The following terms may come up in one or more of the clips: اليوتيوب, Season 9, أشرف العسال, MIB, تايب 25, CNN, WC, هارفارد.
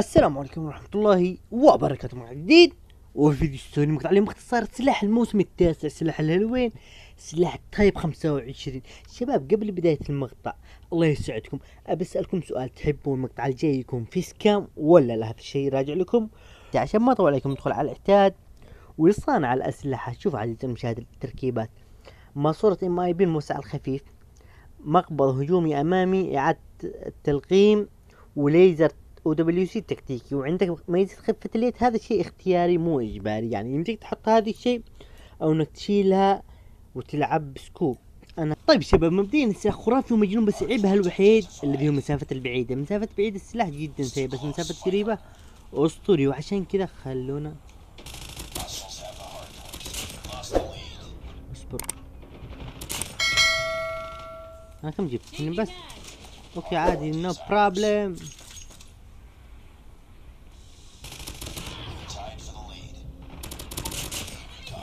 السلام عليكم ورحمة الله وبركاته. مع جديد وفيديو ثاني عليهم باختصار سلاح الموسم التاسع، سلاح الهالوين، سلاح تايب 25. شباب قبل بداية المقطع الله يسعدكم، بسألكم سؤال، تحبون المقطع الجاي يكون في سكام ولا لا؟ هذا الشيء راجع لكم. عشان ما اطول عليكم ندخل على الاعتاد وصانع الاسلحة. شوف عزيزي المشاهد التركيبات: ماسورة MIB الموسع الخفيف، مقبض هجومي امامي، اعادة التلقيم، وليزر WC تكتيكي. وعندك ميزة خفة اليد، هذا شيء اختياري مو اجباري، يعني يمديك تحط هذا الشيء او انك تشيلها وتلعب بسكوب. انا طيب شباب، مبدئيا السلاح خرافي ومجنون، بس عيبها الوحيد اللي هو مسافة البعيدة. مسافة بعيدة السلاح جدا سيء، بس مسافة قريبة اسطوري. وعشان كذا خلونا اصبر. انا كم جبت؟ اثنين بس، اوكي عادي، نو بروبلم.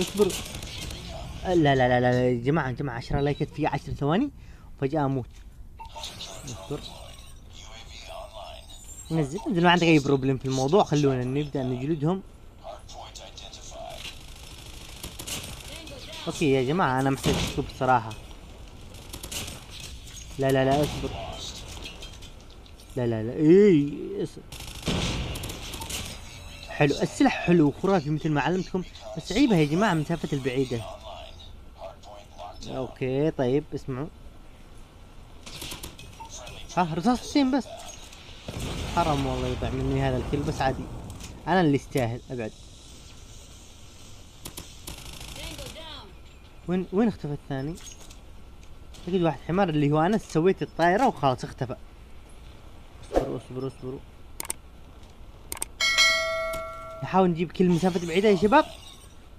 اصبر. لا لا لا لا يا جماعة، 10 لايكات في 10 ثواني وفجأة اموت. اصبر، نزل نزل، ما عندك اي بروبلم في الموضوع. خلونا نبدأ نجلدهم. اوكي يا جماعة، انا محتاج اسلوب الصراحة. لا لا لا اصبر، لا لا لا اي اصبر. حلو السلاح، حلو وخرافي مثل ما علمتكم، بس عيبها يا جماعة مسافة البعيدة. اوكي طيب اسمعوا، ها رصاصتين بس، حرام والله يضيع مني هذا الكل، بس عادي انا اللي استاهل. ابعد، وين اختفى الثاني؟ اكيد واحد حمار اللي هو انا، سويت الطائرة وخلاص اختفى. اصبروا اصبروا اصبروا، نحاول نجيب كل مسافة بعيدة يا شباب،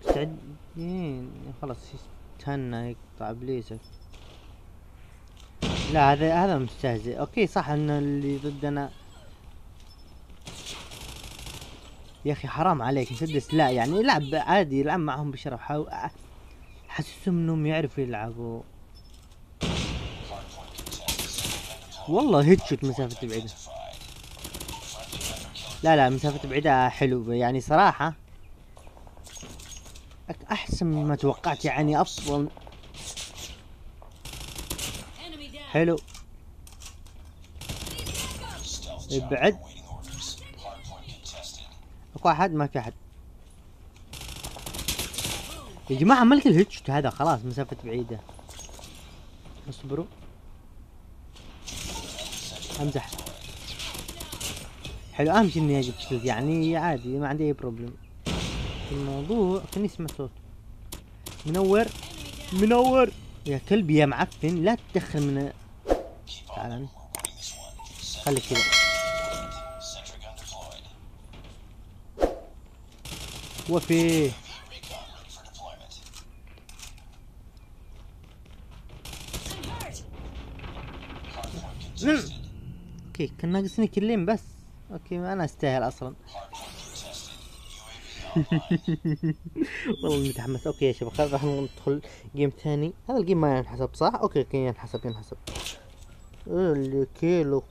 مستعدين؟ خلاص استنى يقطع بليسك. لا هذا مستهزئ. اوكي صح ان اللي ضدنا يا اخي، حرام عليك سدس. لا يعني العب عادي، يلعب معهم بشرف، حاول حسسهم انهم يعرفوا يلعبوا. والله هيت شوت مسافة بعيدة. لا لا مسافة بعيدة حلوة يعني صراحة، أحسن مما توقعت، يعني أفضل. حلو ابعد، اكو أحد؟ ما في أحد يا جماعة، ملك الهيتشوت هذا خلاص مسافة بعيدة. اصبروا، امزح. حلو، اهم شيء اني اجيب شيلد، يعني عادي ما عندي اي بروبلم في الموضوع. كني اسمع صوت منور منور يا كلبي يا معفن، لا تدخل من تعال، خليك كذا. وفي اوكي كان ناقصني كلين بس، اوكي انا استاهل اصلا. والله متحمس. اوكي يا شباب راح ندخل جيم ثاني، هذا الجيم ما ينحسب صح؟ اوكي ينحسب ينحسب. الكيلو